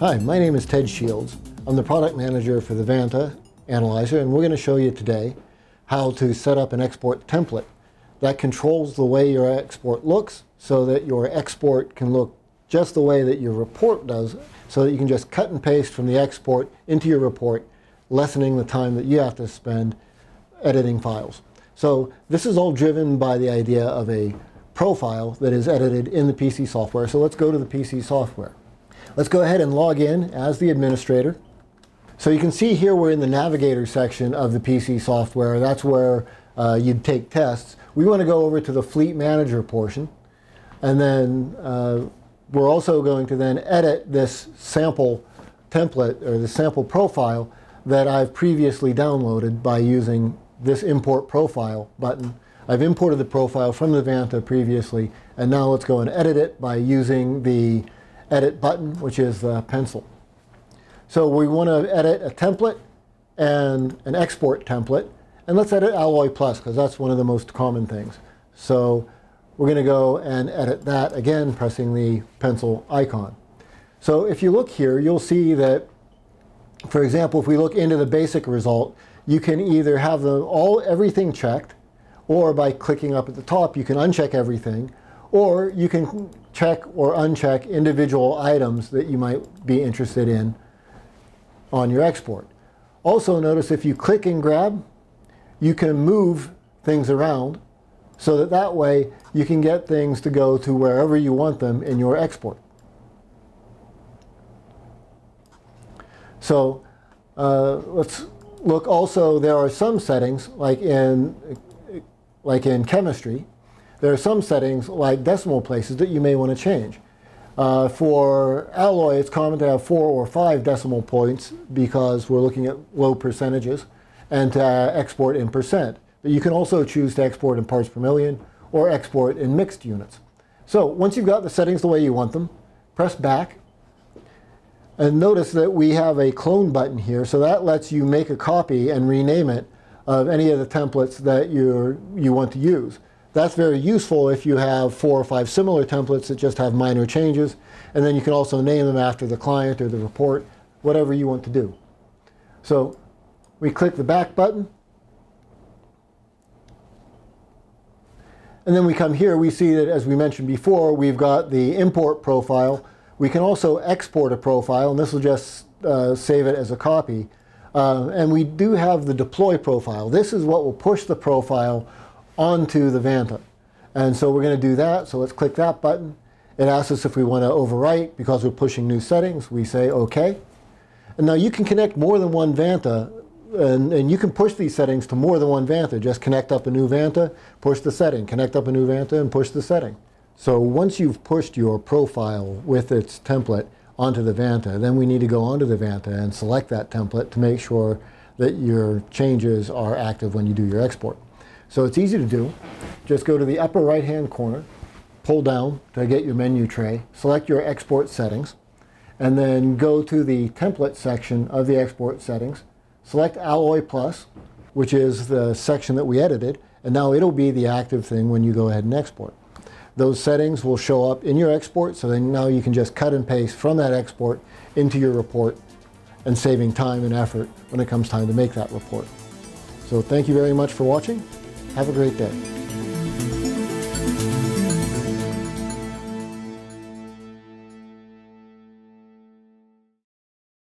Hi, my name is Ted Shields. I'm the product manager for the Vanta Analyzer, and we're going to show you today how to set up an export template that controls the way your export looks so that your export can look just the way that your report does, so that you can just cut and paste from the export into your report, lessening the time that you have to spend editing files. So this is all driven by the idea of a profile that is edited in the PC software. So let's go to the PC software. Let's go ahead and log in as the administrator. So you can see here we're in the navigator section of the PC software. That's where you'd take tests. We want to go over to the fleet manager portion, and then we're also going to then edit this sample template or the sample profile that I've previously downloaded by using this import profile button. I've imported the profile from the Vanta previously, and now let's go and edit it by using the edit button, which is the pencil. So we want to edit a template and an export template, and let's edit Alloy Plus because that's one of the most common things. So we're going to go and edit that again, pressing the pencil icon. So if you look here, you'll see that, for example, if we look into the basic result, you can either have everything checked, or by clicking up at the top, you can uncheck everything, or you can check or uncheck individual items that you might be interested in on your export. Also notice if you click and grab, you can move things around so that way you can get things to go to wherever you want them in your export. So let's look also, there are some settings like in chemistry. There are some settings like decimal places that you may want to change. For Alloy, it's common to have 4 or 5 decimal points because we're looking at low percentages, and to export in %. But you can also choose to export in parts per million or export in mixed units. So once you've got the settings the way you want them, press back. And notice that we have a clone button here, so that lets you make a copy and rename it of any of the templates that you want to use. That's very useful if you have 4 or 5 similar templates that just have minor changes, and then you can also name them after the client or the report, whatever you want to do. So we click the back button, and then we come here. We see that, as we mentioned before, we've got the import profile. We can also export a profile, and this will just save it as a copy. And we do have the deploy profile. This is what will push the profile onto the Vanta. And so we're going to do that. So let's click that button. It asks us if we want to overwrite because we're pushing new settings. We say OK. And now you can connect more than one Vanta, and you can push these settings to more than one Vanta. Just connect up a new Vanta, push the setting, connect up a new Vanta, and push the setting. So once you've pushed your profile with its template onto the Vanta, then we need to go onto the Vanta and select that template to make sure that your changes are active when you do your export. So it's easy to do. Just go to the upper right-hand corner, pull down to get your menu tray, select your export settings, and then go to the template section of the export settings, select Alloy Plus, which is the section that we edited, and now it'll be the active thing when you go ahead and export. Those settings will show up in your export, so then now you can just cut and paste from that export into your report, and saving time and effort when it comes time to make that report. So thank you very much for watching. Have a great day.